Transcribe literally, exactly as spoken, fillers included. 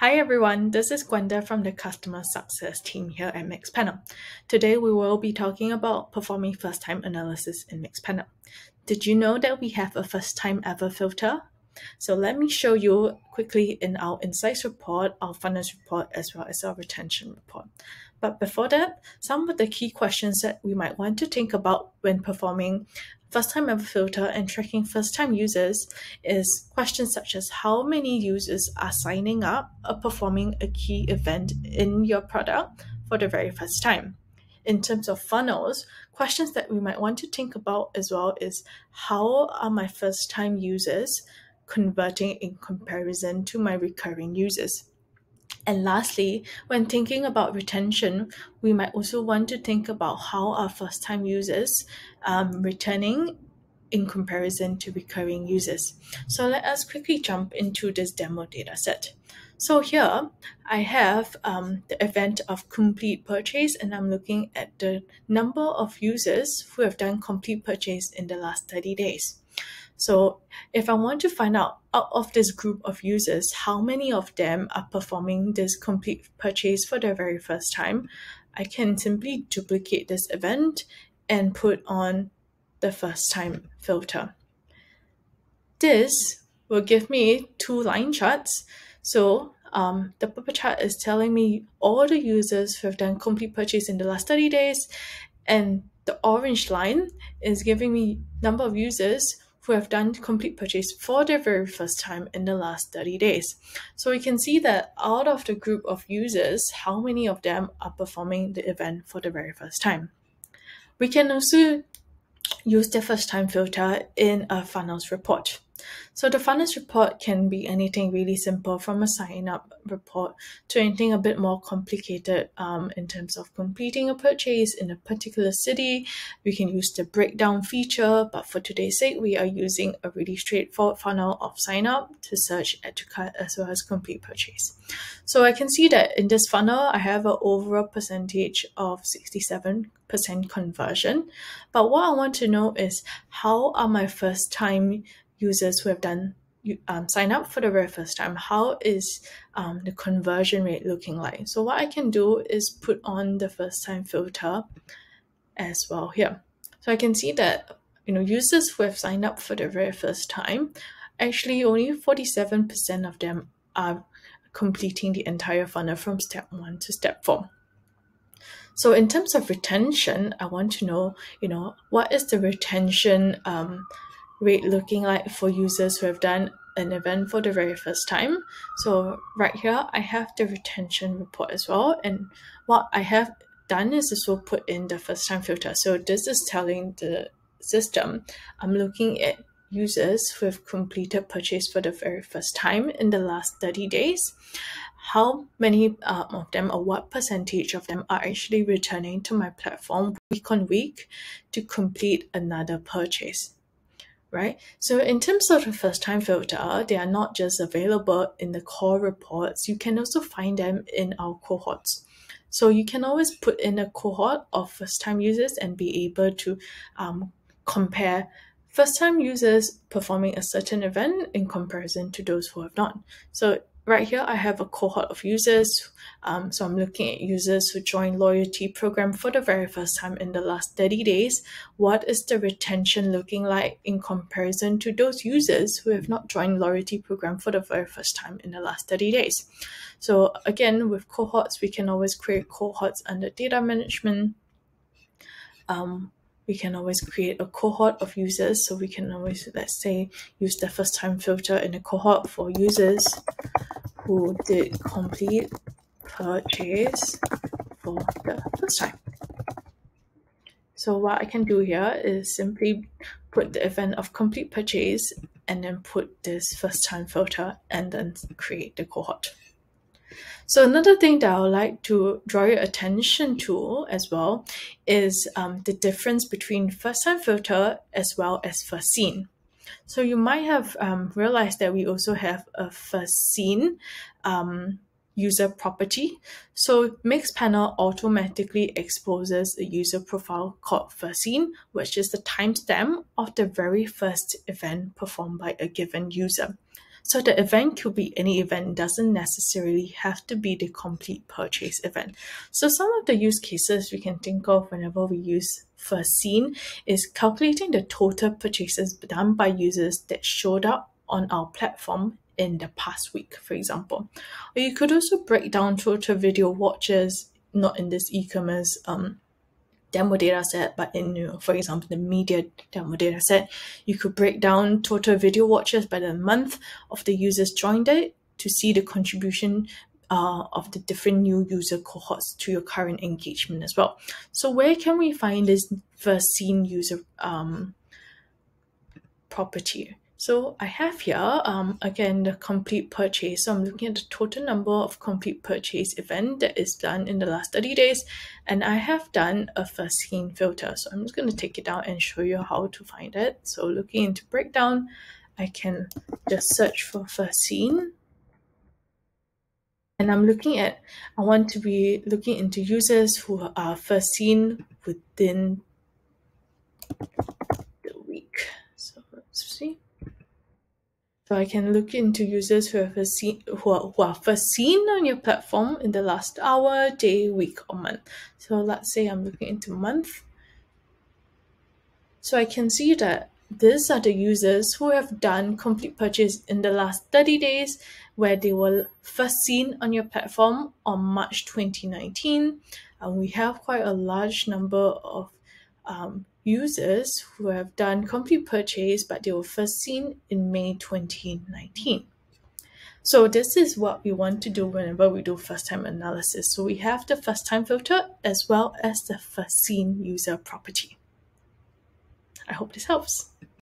Hi everyone, this is Gwenda from the Customer Success team here at Mixpanel. Today we will be talking about performing first-time analysis in Mixpanel. Did you know that we have a first-time ever filter? So let me show you quickly in our insights report, our funnels report, as well as our retention report. But before that, some of the key questions that we might want to think about when performing first-time ever filter and tracking first-time users is questions such as how many users are signing up or performing a key event in your product for the very first time. In terms of funnels, questions that we might want to think about as well is how are my first-time users converting in comparison to my recurring users? And lastly, when thinking about retention, we might also want to think about how our first-time users um, returning in comparison to recurring users. So let us quickly jump into this demo data set. So here I have um, the event of complete purchase, and I'm looking at the number of users who have done complete purchase in the last thirty days. So if I want to find out out of this group of users, how many of them are performing this complete purchase for their very first time, I can simply duplicate this event and put on the first time filter. This will give me two line charts. So um, the purple chart is telling me all the users who have done complete purchase in the last thirty days, and the orange line is giving me number of users who have done complete purchase for their very first time in the last thirty days. So we can see that out of the group of users, how many of them are performing the event for the very first time. We can also use the first time filter in a funnels report. So the funnels report can be anything really simple, from a sign up report to anything a bit more complicated um, in terms of completing a purchase in a particular city. We can use the breakdown feature, but for today's sake, we are using a really straightforward funnel of sign up to search, add to cart, as well as complete purchase. So I can see that in this funnel, I have an overall percentage of sixty-seven percent conversion. But what I want to know is how are my first time users who have done um, sign up for the very first time, how is um, the conversion rate looking like? So what I can do is put on the first time filter as well here. So I can see that, you know, users who have signed up for the very first time, actually only forty-seven percent of them are completing the entire funnel from step one to step four. So in terms of retention, I want to know, you know, what is the retention um, rate looking like for users who have done an event for the very first time. So right here, I have the retention report as well. And what I have done is also put in the first time filter. So this is telling the system, I'm looking at users who have completed purchase for the very first time in the last thirty days. How many uh, of them, or what percentage of them, are actually returning to my platform week on week to complete another purchase? Right? So in terms of the first time filter, they are not just available in the core reports, you can also find them in our cohorts. So you can always put in a cohort of first time users and be able to um, compare first time users performing a certain event in comparison to those who have not. So right here, I have a cohort of users. Um, so I'm looking at users who joined loyalty program for the very first time in the last thirty days. What is the retention looking like in comparison to those users who have not joined loyalty program for the very first time in the last thirty days? So again, with cohorts, we can always create cohorts under data management. Um, we can always create a cohort of users. So we can always, let's say, use the first time filter in a cohort for users who did complete purchase for the first time. So what I can do here is simply put the event of complete purchase and then put this first time filter and then create the cohort. So another thing that I would like to draw your attention to as well is um, the difference between first time filter as well as first seen. So you might have um, realized that we also have a first seen um, user property. So Mixpanel automatically exposes a user profile called first seen, which is the timestamp of the very first event performed by a given user. So the event could be any event, it doesn't necessarily have to be the complete purchase event. So some of the use cases we can think of whenever we use FirstSeen is calculating the total purchases done by users that showed up on our platform in the past week, for example. Or you could also break down total video watches, not in this e-commerce um demo data set, but in, you know, for example, the media demo data set, you could break down total video watches by the month of the users joined it to see the contribution uh, of the different new user cohorts to your current engagement as well. So where can we find this FirstSeen user um, property? So I have here, um, again, the complete purchase. So I'm looking at the total number of complete purchase event that is done in the last thirty days. And I have done a FirstSeen filter. So I'm just going to take it down and show you how to find it. So looking into breakdown, I can just search for FirstSeen. And I'm looking at, I want to be looking into users who are FirstSeen within the week. So let's see. So I can look into users who have first seen, who are, who are first seen on your platform in the last hour, day, week, or month. So let's say I'm looking into month. So I can see that these are the users who have done complete purchase in the last thirty days, where they were first seen on your platform on March twenty nineteen. And we have quite a large number of um, users who have done complete purchase, but they were first seen in May twenty nineteen. So this is what we want to do whenever we do first time analysis. So we have the first time filter as well as the FirstSeen user property. I hope this helps.